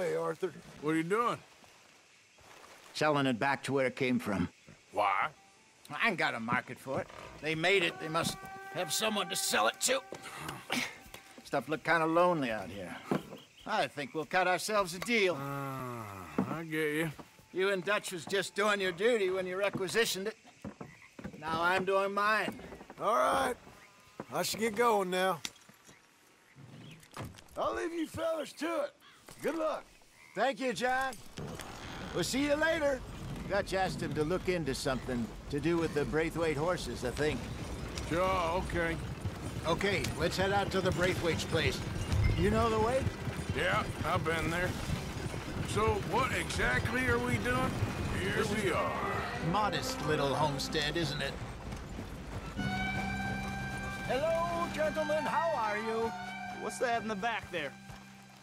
Hey, Arthur. What are you doing? Selling it back to where it came from. Why? I ain't got a market for it. They made it. They must have someone to sell it to. Stuff looked kind of lonely out here. I think we'll cut ourselves a deal. I get you. You and Dutch was just doing your duty when you requisitioned it. Now I'm doing mine. All right. I should get going now. I'll leave you fellas to it. Good luck. Thank you, John. We'll see you later. Dutch asked him to look into something to do with the Braithwaite horses, I think. Sure, okay. Okay, let's head out to the Braithwaite's place. You know the way? Yeah, I've been there. So what exactly are we doing? Here we are. Modest little homestead, isn't it? Hello, gentlemen. How are you? What's that in the back there?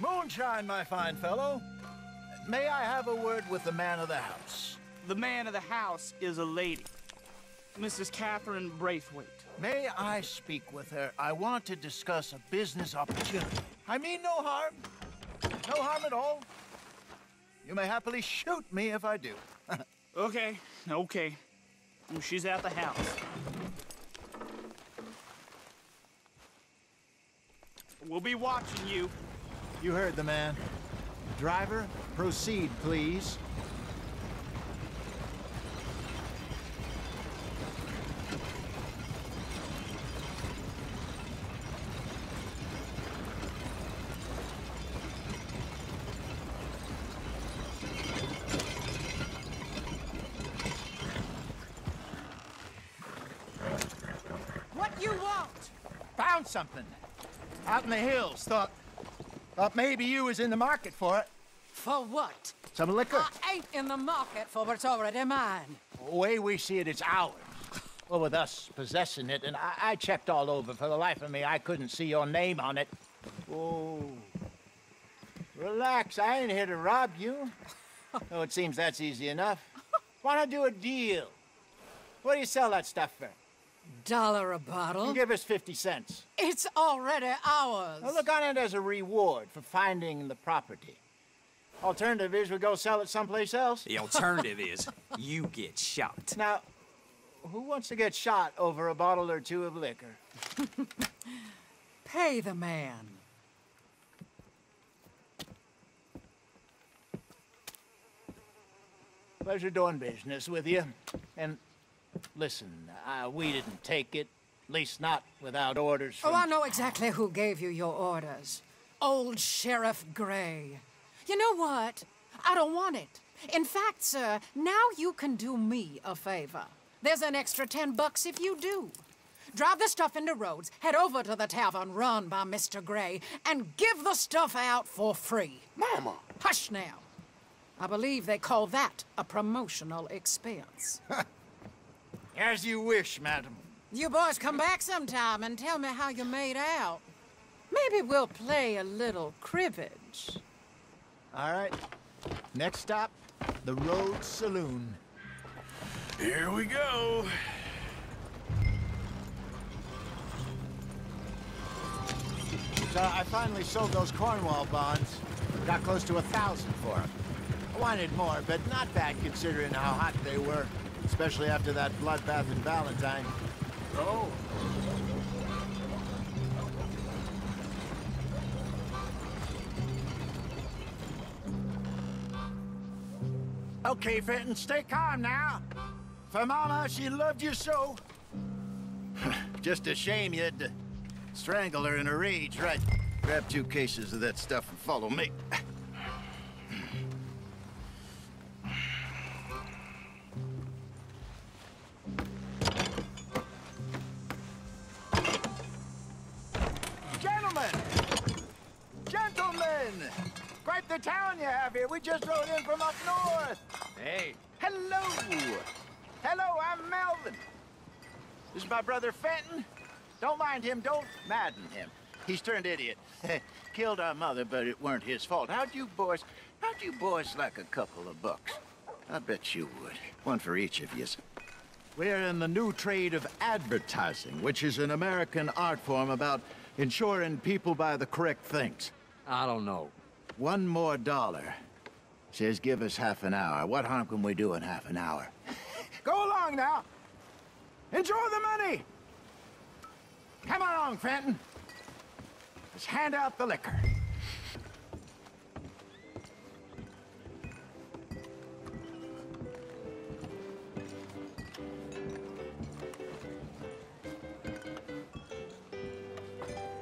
Moonshine, my fine fellow. May I have a word with the man of the house? The man of the house is a lady, Mrs. Catherine Braithwaite. May I speak with her? I want to discuss a business opportunity. I mean no harm. No harm at all. You may happily shoot me if I do. Okay, okay. Well, she's at the house. We'll be watching you. You heard the man. Driver, proceed, please. What you want? Found something. Out in the hills, thought maybe you was in the market for it. For what? Some liquor. I ain't in the market for what's already mine. The way we see it, it's ours. Well, with us possessing it, and I checked all over. For the life of me, I couldn't see your name on it. Oh. Relax, I ain't here to rob you. Though it seems that's easy enough. Why not do a deal? What do you sell that stuff for? $1 a bottle. You give us 50 cents. It's already ours. Now look on it as a reward for finding the property. Alternative is we go sell it someplace else. The alternative is you get shot. Now, who wants to get shot over a bottle or two of liquor? Pay the man. Pleasure doing business with you. And listen, we didn't take it. At least not without orders from... Oh, I know exactly who gave you your orders. Old Sheriff Gray. You know what? I don't want it. In fact, sir, now you can do me a favor. There's an extra $10 if you do. Drive the stuff into Rhodes, head over to the tavern run by Mr. Gray, and give the stuff out for free. Mama! Hush now. I believe they call that a promotional expense. As you wish, madam. You boys come back sometime and tell me how you made out. Maybe we'll play a little cribbage. All right. Next stop, the Rhodes Saloon. Here we go. So I finally sold those Cornwall bonds. Got close to 1,000 for them. I wanted more, but not bad considering how hot they were. Especially after that bloodbath in Valentine. Oh. Okay, Fenton, stay calm now. For Mama, she loved you so. Just a shame you had to strangle her in a rage, right? Grab 2 cases of that stuff and follow me. Quite the town you have here. We just rode in from up north. Hey. Hello. Hello, I'm Melvin. This is my brother Fenton. Don't mind him. Don't madden him. He's turned idiot. Killed our mother, but it weren't his fault. How'd you boys like a couple of bucks? I bet you would. One for each of you. We're in the new trade of advertising, which is an American art form about ensuring people buy the correct things. I don't know. $1 more. Says give us half an hour. What harm can we do in half an hour? Go along now. Enjoy the money. Come along, Fenton. Let's hand out the liquor.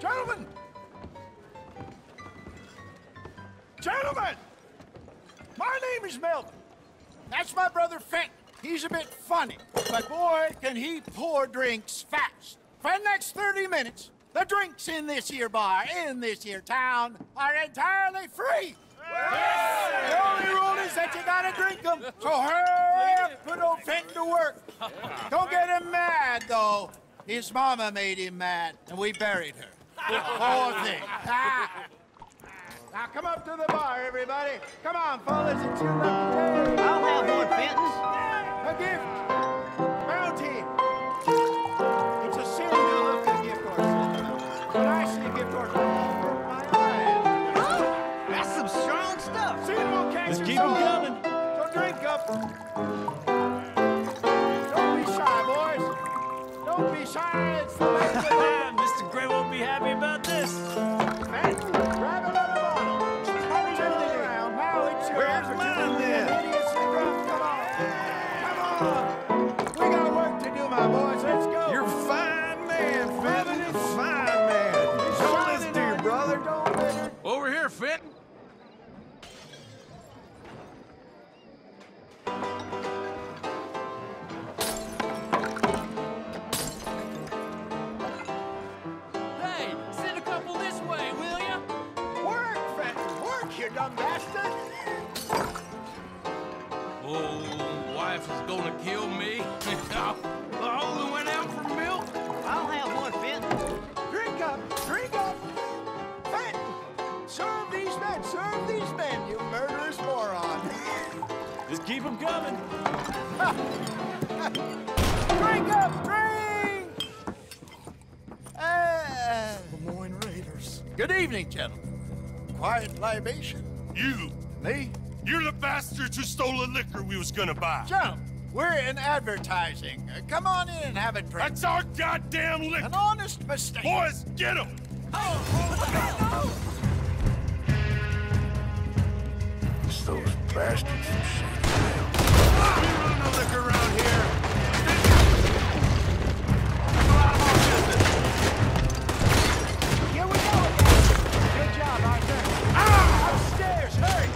Gentlemen! Gentlemen! My name is Melvin. That's my brother Fenton. He's a bit funny, but boy, can he pour drinks fast. For the next 30 minutes, the drinks in this here bar, in this here town, are entirely free. Yes. The only rule is that you gotta drink them. So hurry up, put old Fenton to work. Don't get him mad, though. His mama made him mad, and we buried her. Poor thing. Ah. Now come up to the bar, everybody. Come on, fellas, it's your lucky day. I'll have more Fentons. A gift. Bounty. It's a sin to look at a gift horse. When I see a gift horse, I burn my eyes. Oh, that's some strong stuff. Seasonal cancer. Let's keep them coming. So drink up. Don't be shy, boys. Don't be shy. It's the best of time. Mr. Gray won't be happy about this. Fenton, grab another. Keep them coming. Drink up, drink! Lemoyne Raiders. Good evening, gentlemen. Quiet libation. You. Me? You're the bastards who stole the liquor we was gonna buy. Jump. We're in advertising. Come on in and have a drink. That's our goddamn liquor. An honest mistake. Boys, get them. Oh, no. It's those bastards from Sheriff Gray. We run the liquor around here. We're out of our business. Here we go again. Good job, Arthur. Ah! Upstairs, hurry.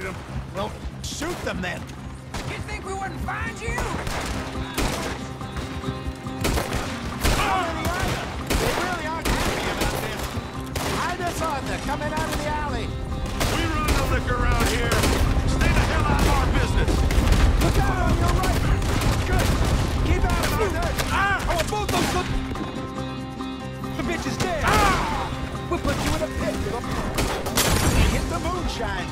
Them. Well, shoot them then. You think we wouldn't find you? Oh! They really aren't happy about this. Hide us on, they're coming out of the alley. We run the liquor around here. Stay the hell out of our business. Look out on your right. Good. Keep out of our dirt. Ah! Oh, both those look. The bitch is dead. Ah! We'll put you in a pit. Hit the moonshine.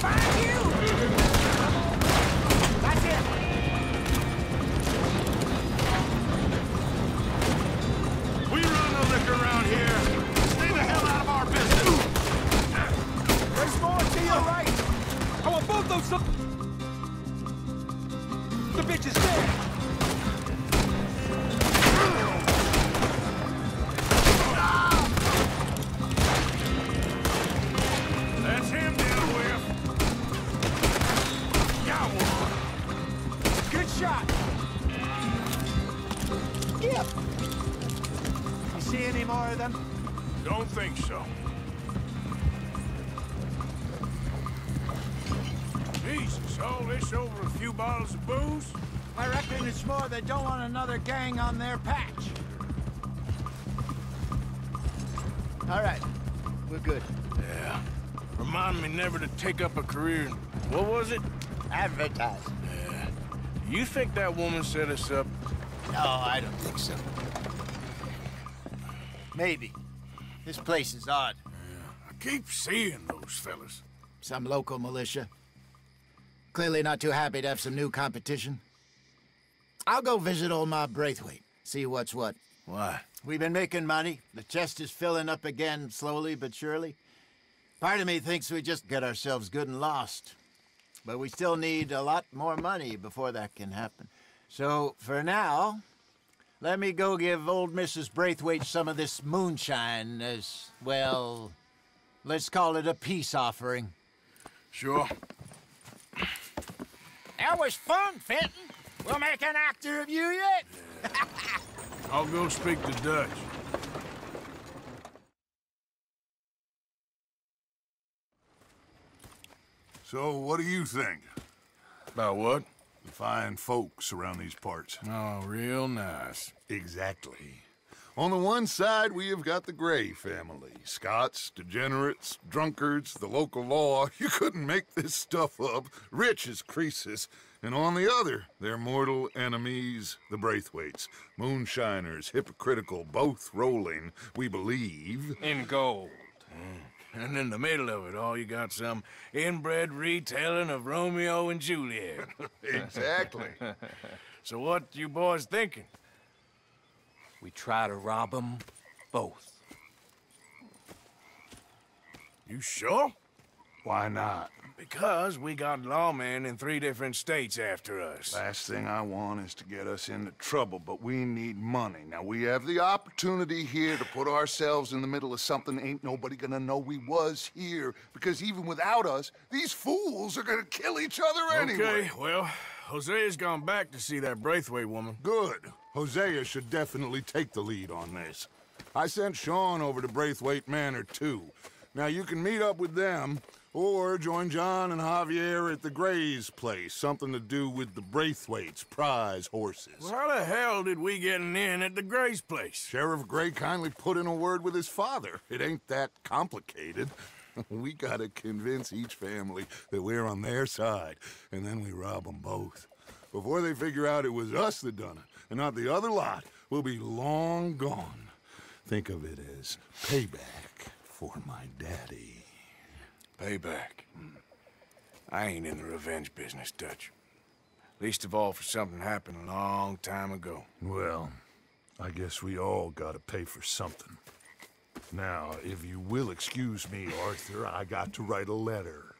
Find you! That's it! bridge is there! That's him down with! Got one! Good shot! Yep! You see any more of them? Don't think so. Jesus, all this over a few bottles of booze? I reckon it's more they don't want another gang on their patch. All right, we're good. Yeah. Remind me never to take up a career in, what was it? Advertising. Yeah. You think that woman set us up? No, I don't think so. Maybe. This place is odd. Yeah. I keep seeing those fellas. Some local militia. Clearly not too happy to have some new competition. I'll go visit old Ma Braithwaite, see what's what. Why? We've been making money. The chest is filling up again, slowly but surely. Part of me thinks we just get ourselves good and lost. But we still need a lot more money before that can happen. So, for now, let me go give old Mrs. Braithwaite some of this moonshine as, well, let's call it a peace offering. Sure. That was fun, Fenton. We'll make an actor of you yet? Yeah. I'll go speak to Dutch. So, what do you think? About what? The fine folks around these parts. Oh, real nice. Exactly. On the one side, we have got the Gray family. Scots, degenerates, drunkards, the local law. You couldn't make this stuff up. Rich as Croesus. And on the other, their mortal enemies, the Braithwaites. Moonshiners, hypocritical, both rolling, we believe. In gold. Mm. And in the middle of it all, you got some inbred retelling of Romeo and Juliet. Exactly. So what you boys thinking? We try to rob them both. You sure? Why not? Because we got lawmen in 3 different states after us. Last thing I want is to get us into trouble, but we need money. Now, we have the opportunity here to put ourselves in the middle of something ain't nobody gonna know we was here, because even without us, these fools are gonna kill each other anyway. Okay, well, Hosea's gone back to see that Braithwaite woman. Good. Hosea should definitely take the lead on this. I sent Sean over to Braithwaite Manor, too. Now, you can meet up with them, or join John and Javier at the Gray's place. Something to do with the Braithwaite's prize horses. Well, how the hell did we get in at the Gray's place? Sheriff Gray kindly put in a word with his father. It ain't that complicated. We gotta convince each family that we're on their side, and then we rob them both. Before they figure out it was us that done it, and not the other lot, we'll be long gone. Think of it as payback for my daddy. Payback? I ain't in the revenge business, Dutch. Least of all for something happened a long time ago. Well, I guess we all gotta pay for something. Now, if you will excuse me, Arthur, I got to write a letter.